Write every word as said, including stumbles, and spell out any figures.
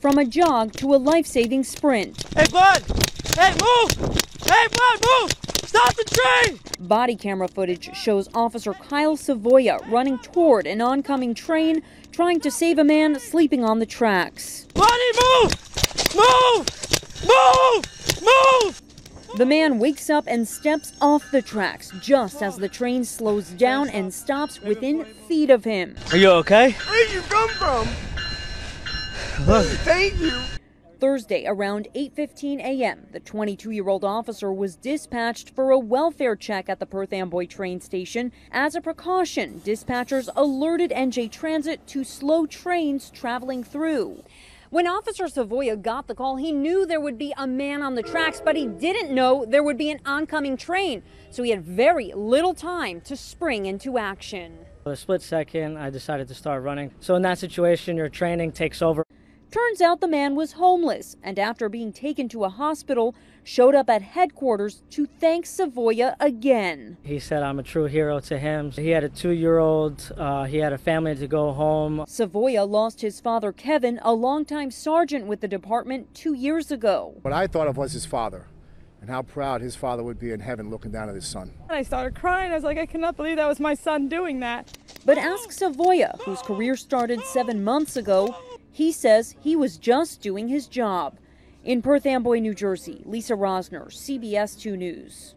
from a jog to a life-saving sprint. Hey, bud! Hey, move! Hey, bud, move! Stop the train! Body camera footage shows Officer Kyle Savoia running toward an oncoming train, trying to save a man sleeping on the tracks. Buddy, move! Move! Move! Move! The man wakes up and steps off the tracks just as the train slows down and stops within feet of him. Are you okay? Where did you come from? Look. Thank you. Thursday, around eight fifteen a m, the twenty-two-year-old officer was dispatched for a welfare check at the Perth Amboy train station. As a precaution, dispatchers alerted N J Transit to slow trains traveling through. When Officer Savoia got the call, he knew there would be a man on the tracks, but he didn't know there would be an oncoming train, so he had very little time to spring into action. For a split second, I decided to start running. So in that situation, your training takes over. Turns out the man was homeless, and after being taken to a hospital, showed up at headquarters to thank Savoia again. He said, I'm a true hero to him. He had a two-year-old. Uh, he had a family to go home. Savoia lost his father, Kevin, a longtime sergeant with the department two years ago. What I thought of was his father and how proud his father would be in heaven looking down at his son. And I started crying. I was like, I cannot believe that was my son doing that. But ask Savoia, whose career started seven months ago, he says he was just doing his job. In Perth Amboy, New Jersey, Lisa Rosner, C B S two News.